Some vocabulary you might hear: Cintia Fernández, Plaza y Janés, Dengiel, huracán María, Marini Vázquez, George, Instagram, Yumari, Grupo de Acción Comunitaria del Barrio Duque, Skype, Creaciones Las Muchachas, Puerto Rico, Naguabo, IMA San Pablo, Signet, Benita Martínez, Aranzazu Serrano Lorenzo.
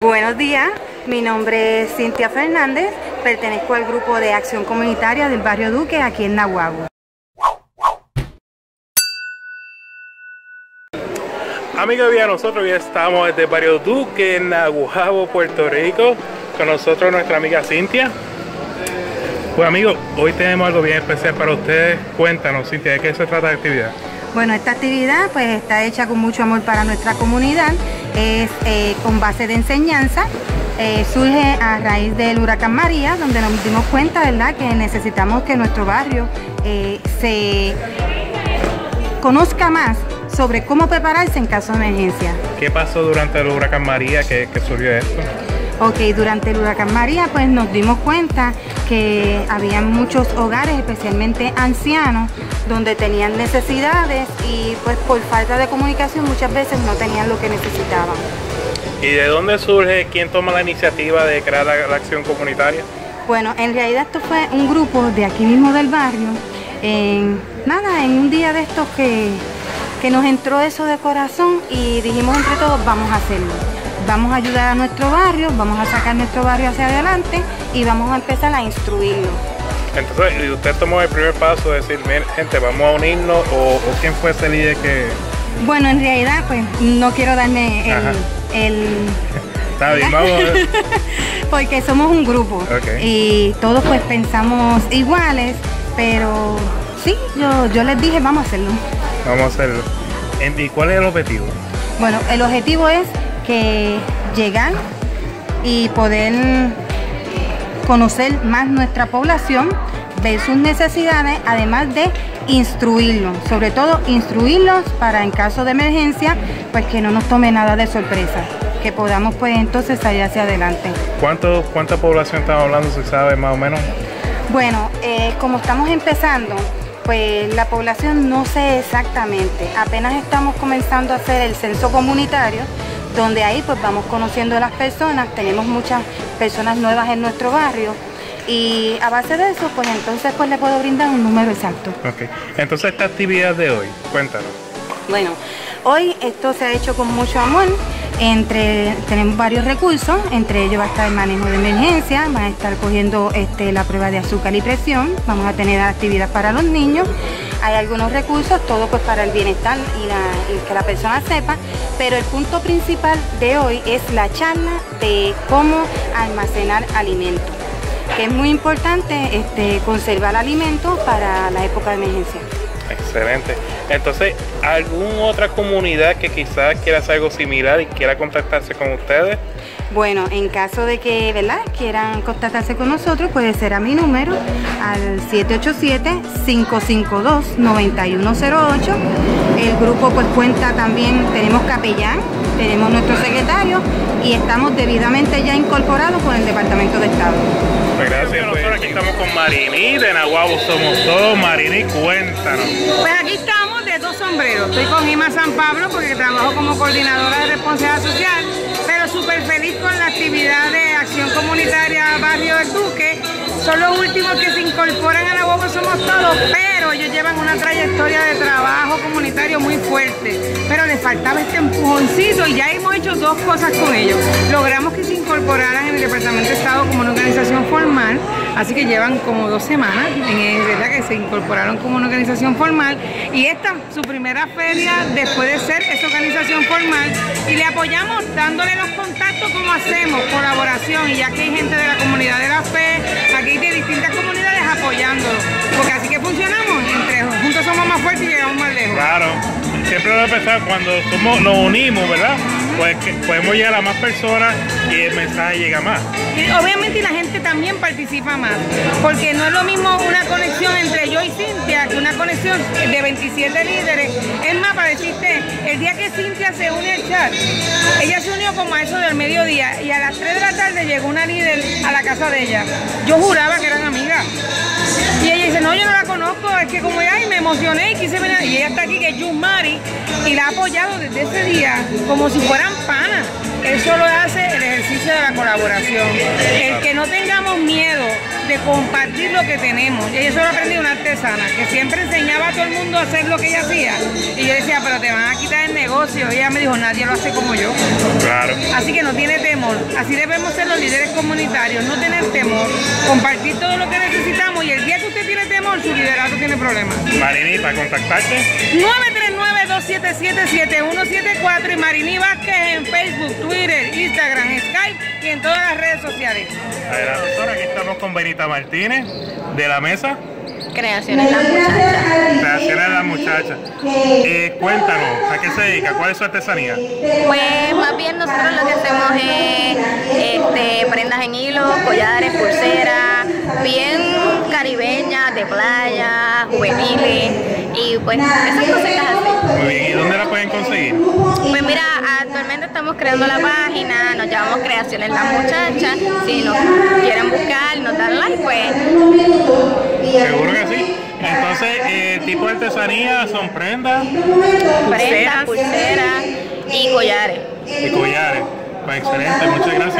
Buenos días, mi nombre es Cintia Fernández, pertenezco al Grupo de Acción Comunitaria del Barrio Duque, aquí en Naguabo. Amigos, nosotros ya estamos desde el Barrio Duque, en Naguabo, Puerto Rico, con nosotros nuestra amiga Cintia. Pues amigos, hoy tenemos algo bien especial para ustedes. Cuéntanos, Cintia, ¿de qué se trata la actividad? Bueno, esta actividad pues está hecha con mucho amor para nuestra comunidad, es con base de enseñanza, surge a raíz del huracán María, donde nos dimos cuenta, ¿verdad?, que necesitamos que nuestro barrio se conozca más sobre cómo prepararse en caso de emergencia. ¿Qué pasó durante el huracán María que surgió esto? Ok, durante el huracán María pues nos dimos cuenta que había muchos hogares, especialmente ancianos, donde tenían necesidades y pues por falta de comunicación muchas veces no tenían lo que necesitaban. ¿Y de dónde surge? ¿Quién toma la iniciativa de crear la acción comunitaria? Bueno, en realidad esto fue un grupo de aquí mismo del barrio, en un día de estos que nos entró eso de corazón y dijimos entre todos, vamos a hacerlo. Vamos a ayudar a nuestro barrio, vamos a sacar nuestro barrio hacia adelante y vamos a empezar a instruirlo. Entonces, ¿usted tomó el primer paso de decir, miren, gente, vamos a unirnos? ¿O quién fue ese líder que...? Bueno, en realidad, pues, no quiero darme Está bien, vamos a ver. Porque somos un grupo, okay, y todos pues pensamos iguales, pero sí, yo les dije, vamos a hacerlo. Vamos a hacerlo. ¿Y cuál es el objetivo? Bueno, el objetivo es que llegar y poder conocer más nuestra población, ver sus necesidades, además de instruirlos, sobre todo instruirlos para en caso de emergencia, pues que no nos tome nada de sorpresa, que podamos pues entonces salir hacia adelante. ¿Cuánta población estamos hablando, se sabe más o menos? Bueno, como estamos empezando, pues la población no sé exactamente, apenas estamos comenzando a hacer el censo comunitario, donde ahí pues vamos conociendo a las personas, tenemos muchas personas nuevas en nuestro barrio y a base de eso pues entonces pues le puedo brindar un número exacto. Ok, entonces esta actividad de hoy, cuéntanos. Bueno, hoy esto se ha hecho con mucho amor, tenemos varios recursos, entre ellos va a estar el manejo de emergencia, van a estar cogiendo la prueba de azúcar y presión, vamos a tener actividad para los niños. Hay algunos recursos, todo pues para el bienestar y que la persona sepa, pero el punto principal de hoy es la charla de cómo almacenar alimentos, que es muy importante conservar alimentos para la época de emergencia. Excelente. Entonces, ¿alguna otra comunidad que quizás quiera hacer algo similar y quiera contactarse con ustedes? Bueno, en caso de que, ¿verdad?, quieran contactarse con nosotros, puede ser a mi número, al 787-552-9108. El grupo pues cuenta también, tenemos capellán, tenemos nuestro secretario y estamos debidamente ya incorporados por el Departamento de Estado. Pues gracias. Nosotros aquí estamos con Marini, de Naguabo Somos Todos. Marini, cuéntanos. Pues aquí estamos de dos sombreros. Estoy con IMA San Pablo porque trabajo como coordinadora de responsabilidad social, pero súper feliz con la actividad de Acción Comunitaria Barrio del Duque. Son los últimos que se incorporan a Naguabo Somos Todos, pero ellos llevan una trayectoria de trabajo comunitario muy fuerte, pero les faltaba este empujoncito y ya hemos hecho dos cosas con ellos. Logramos que se incorporaran en el Departamento de Estado como una organización formal, así que llevan como 2 semanas, en verdad que se incorporaron como una organización formal, y esta su primera feria después de ser esa organización formal, y le apoyamos dándole los contactos como hacemos, colaboración, y ya que hay gente de la comunidad de la fe, aquí de distintas comunidades apoyándolo, porque así que funcionamos, entre juntos somos más fuertes y llegamos más lejos. Claro, siempre lo he pensado, cuando nos unimos, ¿verdad?, pues podemos llegar a más personas y el mensaje llega más. Y obviamente la gente también participa más, porque no es lo mismo una conexión entre yo y Cintia que una conexión de 27 líderes. Es más, para decirte, el día que Cintia se une al chat, ella se unió como a eso del mediodía y a las 3 de la tarde llegó una líder a la casa de ella. Yo juraba que eran amigas. Y ella dice, no, yo no la conozco, es que como ella, y me emocioné y quise venir. Y ella está aquí, que es Yumari, y la ha apoyado desde ese día como si fueran panas. Eso lo hace el ejercicio mucho de la colaboración, el que no tengamos miedo de compartir lo que tenemos. Y eso lo aprendí de una artesana, que siempre enseñaba a todo el mundo a hacer lo que ella hacía. Y yo decía, pero te van a quitar el negocio. Y ella me dijo, nadie lo hace como yo. Claro. Así que no tiene temor. Así debemos ser los líderes comunitarios, no tener temor, compartir todo lo que necesitamos. Y el día que usted tiene temor, su liderazgo tiene problemas. Marini, ¿para contactarte? 939-277-7174 y Marini Vázquez en Facebook, Twitter, Instagram, Skype y en todas las redes sociales. A la doctora, aquí estamos con Benita Martínez de la mesa Creaciones Las Muchachas. Creaciones Las Muchachas. Cuéntanos, ¿a qué se dedica? ¿Cuál es su artesanía? Pues más bien nosotros lo que hacemos es prendas en hilo, collares, pulseras, bien caribeñas, de playa, juveniles y pues esas cositas así. Muy bien, ¿y dónde las pueden conseguir? Pues mira, actualmente estamos creando la página, nos llamamos Creaciones Las Muchachas. Si nos quieren buscar, nos dan like, pues. Seguro que sí. Entonces, tipo de artesanía son prendas, pulseras y collares. Pues excelente, muchas gracias.